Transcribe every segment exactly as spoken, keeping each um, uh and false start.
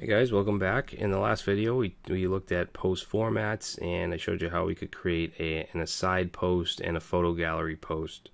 Hey guys, welcome back. In the last video we, we looked at post formats and I showed you how we could create a, an aside post and a photo gallery post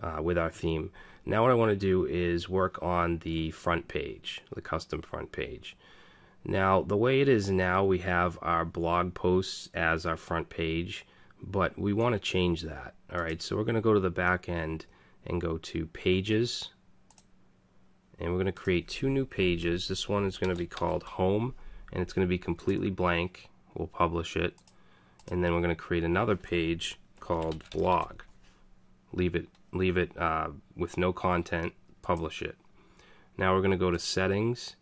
uh, with our theme. Now what I want to do is work on the front page, the custom front page. Now the way it is now, we have our blog posts as our front page, but we want to change that. Alright, so we're going to go to the back end and go to pages. And we're going to create two new pages. This one is going to be called Home, and it's going to be completely blank. We'll publish it. And then we're going to create another page called Blog. Leave it, leave it uh, with no content, publish it. Now we're going to go to Settings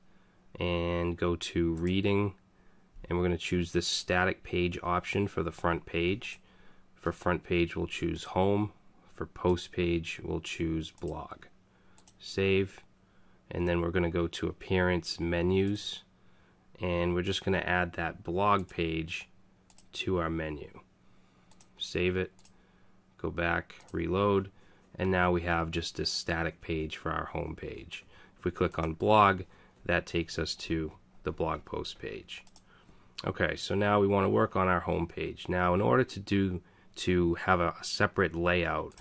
and go to Reading. And we're going to choose this static page option for the front page. For front page, we'll choose Home. For post page, we'll choose Blog. Save. And then we're going to go to Appearance, Menus, and we're just going to add that blog page to our menu. Save it, go back, reload, and now we have just this static page for our home page. If we click on blog, that takes us to the blog post page. Okay, so now we want to work on our home page. Now in order to do to have a separate layout,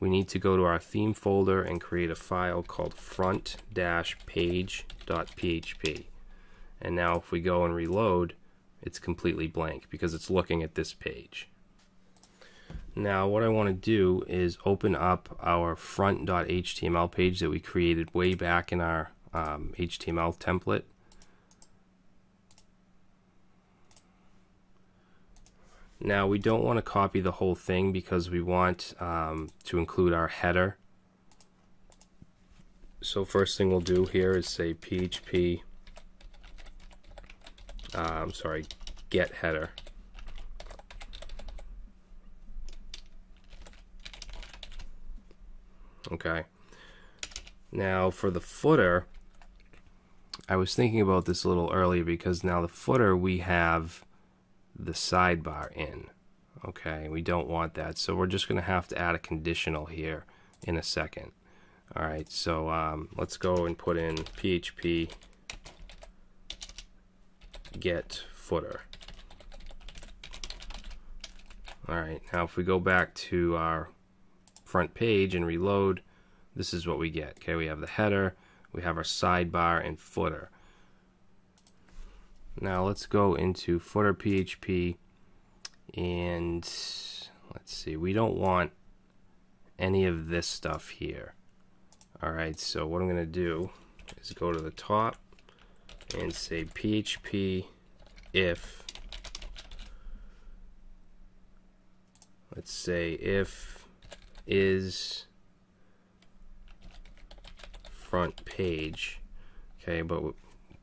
we need to go to our theme folder and create a file called front dash page dot P H P. And now if we go and reload, it's completely blank because it's looking at this page. Now what I want to do is open up our front dot H T M L page that we created way back in our um, H T M L template. Now we don't want to copy the whole thing because we want um, to include our header. So first thing we'll do here is say P H P, uh, I'm sorry, get header. Okay. Now for the footer, I was thinking about this a little earlier because now the footer we have the sidebar in. Okay, we don't want that, so we're just gonna have to add a conditional here in a second. Alright, so um, let's go and put in P H P get footer. Alright, now if we go back to our front page and reload, this is what we get. Okay, we have the header, we have our sidebar and footer. Now let's go into footer dot P H P and let's see, we don't want any of this stuff here. Alright, so what I'm going to do is go to the top and say P H P if, let's say if is front page. Okay, but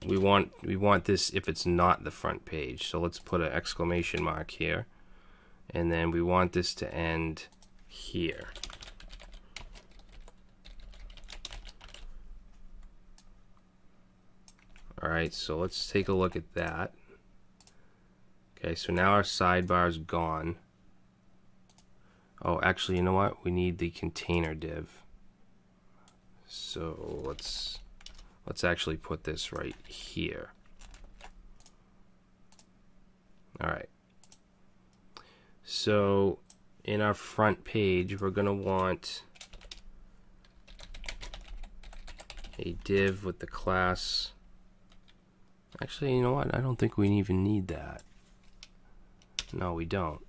We want we want this if it's not the front page, so let's put an exclamation mark here, and then we want this to end here. Alright, so let's take a look at that. Okay, so now our sidebar is gone. Oh, actually, you know what? We need the container div. So let's Let's actually put this right here. Alright. So in our front page, we're going to want a div with the class. Actually, you know what? I don't think we even need that. No, we don't.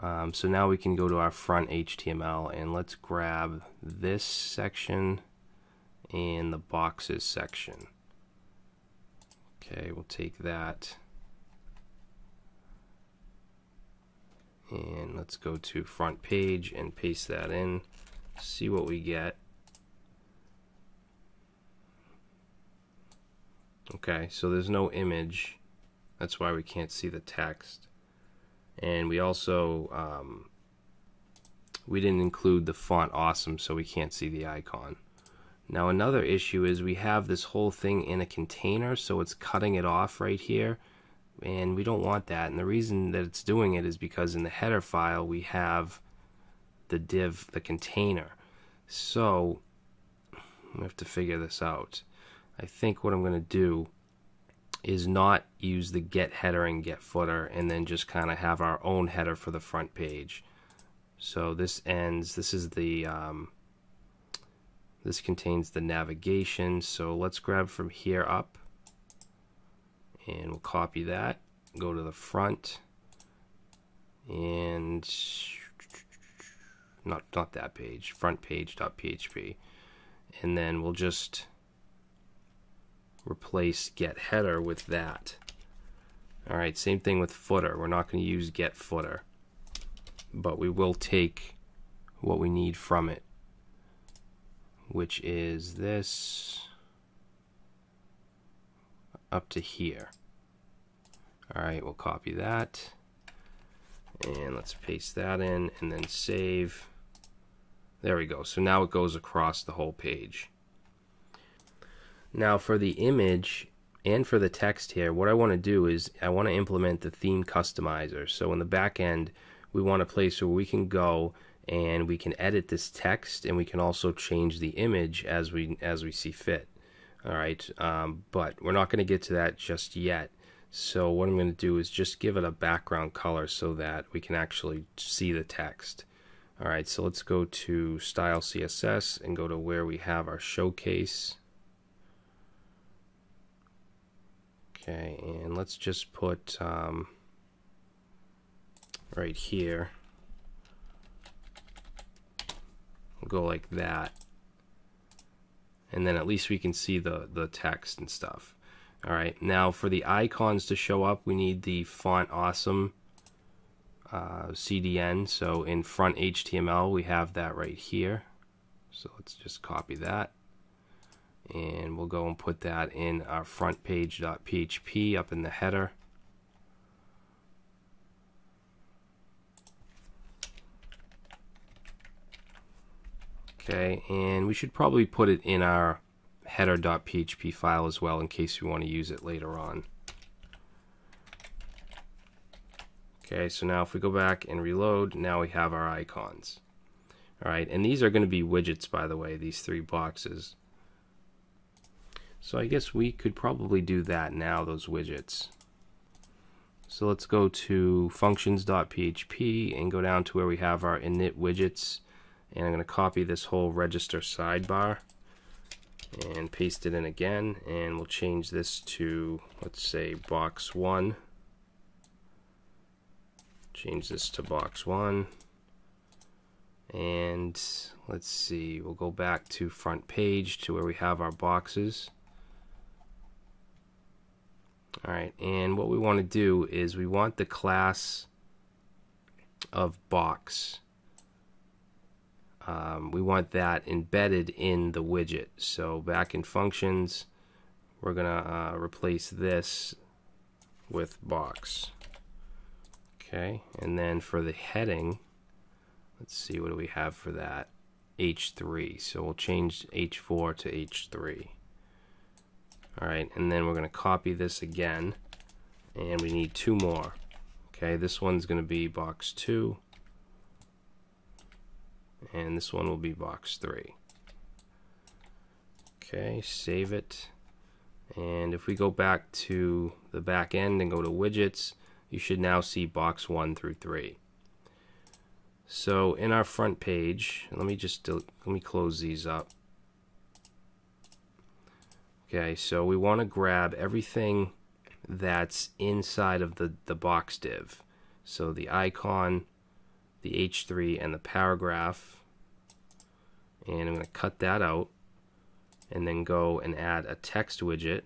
Um, so now we can go to our front H T M L and let's grab this section in the boxes section. Okay, we'll take that and let's go to front page and paste that in, see what we get. Okay, so there's no image, that's why we can't see the text, and we also um, we didn't include the font awesome, so we can't see the icon. Now another issue is we have this whole thing in a container, so it's cutting it off right here, and we don't want that. And the reason that it's doing it is because in the header file we have the div, the container. So we have to figure this out. I think what I'm going to do is not use the get header and get footer and then just kind of have our own header for the front page. So this ends, this is the, um, this contains the navigation. So let's grab from here up and we'll copy that, go to the front and not, not that page, front page dot P H P. And then we'll just replace get header with that. All right, same thing with footer. We're not going to use get footer, but we will take what we need from it, which is this up to here. All right, we'll copy that and let's paste that in and then save. There we go. So now it goes across the whole page. Now for the image and for the text here, what I want to do is I want to implement the theme customizer. So in the back end, we want a place where we can go and we can edit this text, and we can also change the image as we as we see fit. All right, um, but we're not going to get to that just yet. So what I'm going to do is just give it a background color so that we can actually see the text. All right, so let's go to Style C S S and go to where we have our showcase. Okay, and let's just put um, right here. We'll go like that. And then at least we can see the, the text and stuff. All right, now for the icons to show up, we need the font awesome uh, C D N. So in front H T M L, we have that right here. So let's just copy that. And we'll go and put that in our front page dot P H P up in the header. Okay, and we should probably put it in our header dot P H P file as well in case we want to use it later on. Okay, so now if we go back and reload, now we have our icons. All right, and these are going to be widgets, by the way, these three boxes. So I guess we could probably do that now, those widgets. So let's go to functions dot P H P and go down to where we have our init widgets. And I'm going to copy this whole register sidebar and paste it in again. And we'll change this to, let's say, box one. Change this to box one. And let's see, we'll go back to front page to where we have our boxes. All right, and what we want to do is we want the class of box. Um, we want that embedded in the widget. So back in functions, we're going to uh, replace this with box. Okay, and then for the heading, let's see, what do we have for that? H three. So we'll change H four to H three. All right, and then we're going to copy this again, and we need two more. Okay, this one's going to be box two. And this one will be box three. Okay, save it. And if we go back to the back end and go to widgets, you should now see box one through three. So in our front page, let me just let me close these up. Okay, so we want to grab everything that's inside of the, the box div. So the icon, the H three, and the paragraph, and I'm going to cut that out and then go and add a text widget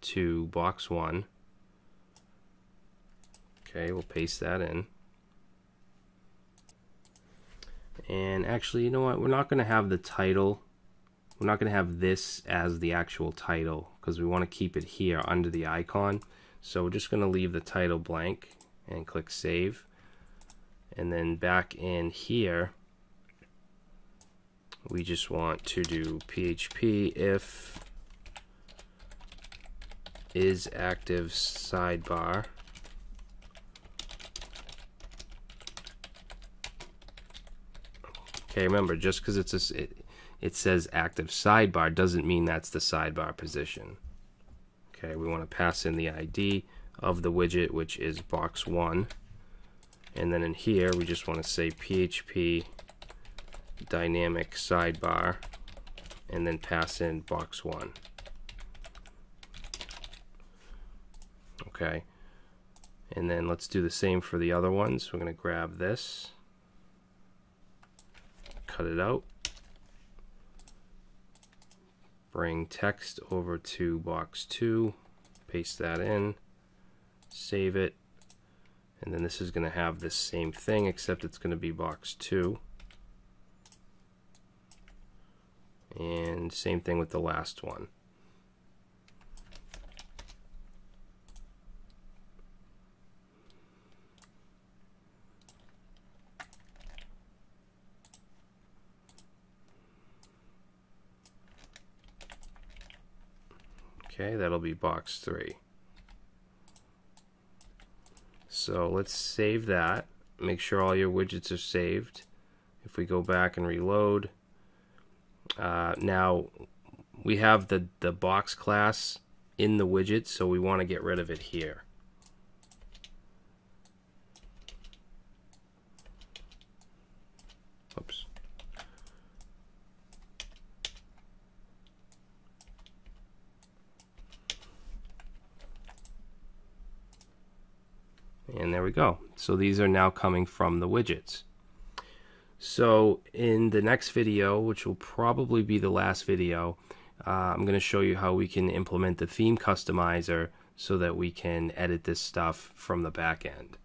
to box one. Okay, we'll paste that in. And actually, you know what, we're not going to have the title, we're not going to have this as the actual title because we want to keep it here under the icon. So we're just going to leave the title blank and click save. And then back in here, we just want to do P H P if is active sidebar . Okay, remember, just because it's a, it, it says active sidebar doesn't mean that's the sidebar position. Okay, we want to pass in the I D of the widget, which is box one. And then in here, we just want to say P H P dynamic sidebar, and then pass in box one. Okay. And then let's do the same for the other ones. We're going to grab this, cut it out, bring text over to box two, paste that in, save it, and then this is going to have the same thing, except it's going to be box two. And same thing with the last one. Okay, that'll be box three. So let's save that. Make sure all your widgets are saved. If we go back and reload, uh, now we have the, the box class in the widget, so we want to get rid of it here. Oops. And there we go. So these are now coming from the widgets. So in the next video, which will probably be the last video, uh, I'm going to show you how we can implement the theme customizer so that we can edit this stuff from the back end.